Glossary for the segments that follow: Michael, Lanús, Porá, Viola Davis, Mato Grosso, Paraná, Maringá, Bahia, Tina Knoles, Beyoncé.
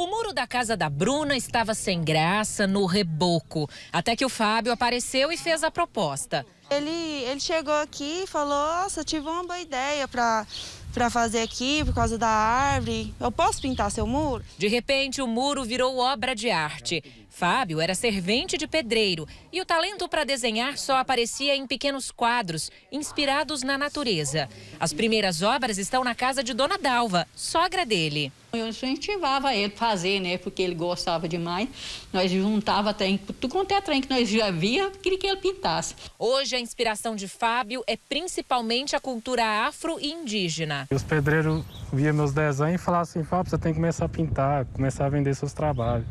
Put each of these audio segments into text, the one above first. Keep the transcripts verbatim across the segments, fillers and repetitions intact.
O muro da casa da Bruna estava sem graça, no reboco, até que o Fábio apareceu e fez a proposta. Ele, ele chegou aqui e falou, nossa, tive uma boa ideia para... para fazer aqui por causa da árvore. Eu posso pintar seu muro? De repente, o muro virou obra de arte. Fábio era servente de pedreiro e o talento para desenhar só aparecia em pequenos quadros, inspirados na natureza. As primeiras obras estão na casa de Dona Dalva, sogra dele. Eu incentivava ele a fazer, né, porque ele gostava demais. Nós juntava trem, tudo quanto é trem que nós já via, queria que ele pintasse. Hoje, a inspiração de Fábio é principalmente a cultura afro e indígena. Os pedreiros viam meus desenhos e falavam assim, Fábio, você tem que começar a pintar, começar a vender seus trabalhos.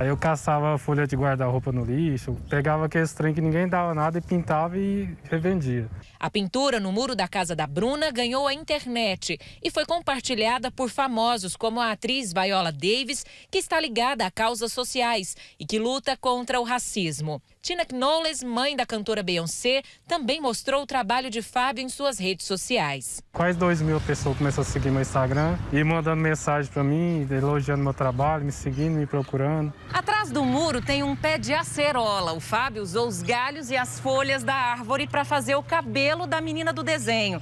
Aí eu caçava a folha de guarda-roupa no lixo, pegava aqueles trem que ninguém dava nada e pintava e revendia. A pintura no muro da casa da Bruna ganhou a internet e foi compartilhada por famosos como a atriz Viola Davis, que está ligada a causas sociais e que luta contra o racismo. Tina Knoles, mãe da cantora Beyoncé, também mostrou o trabalho de Fábio em suas redes sociais. Quase dois mil pessoas começam a seguir meu Instagram e mandando mensagem para mim, elogiando meu trabalho, me seguindo, me procurando. Atrás do muro tem um pé de acerola. O Fábio usou os galhos e as folhas da árvore para fazer o cabelo da menina do desenho.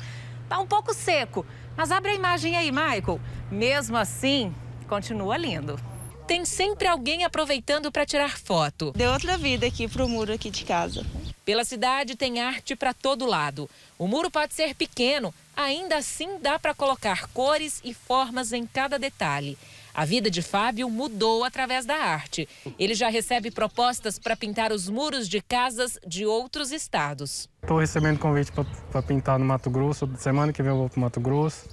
Tá um pouco seco, mas abre a imagem aí, Michael. Mesmo assim, continua lindo. Tem sempre alguém aproveitando para tirar foto. Deu outra vida aqui pro muro aqui de casa. Pela cidade tem arte para todo lado. O muro pode ser pequeno, ainda assim dá para colocar cores e formas em cada detalhe. A vida de Fábio mudou através da arte. Ele já recebe propostas para pintar os muros de casas de outros estados. Estou recebendo convite para pintar no Mato Grosso. Semana que vem eu vou para o Mato Grosso.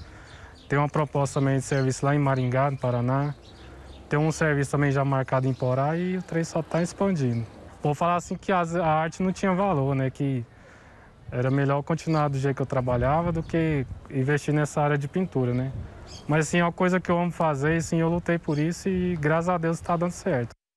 Tem uma proposta também de serviço lá em Maringá, no Paraná. Tem um serviço também já marcado em Porá e o trem só está expandindo. Vou falar assim que a arte não tinha valor, né? Que era melhor continuar do jeito que eu trabalhava do que investir nessa área de pintura, né? Mas, sim, é uma coisa que eu amo fazer e, sim, eu lutei por isso e, graças a Deus, está dando certo.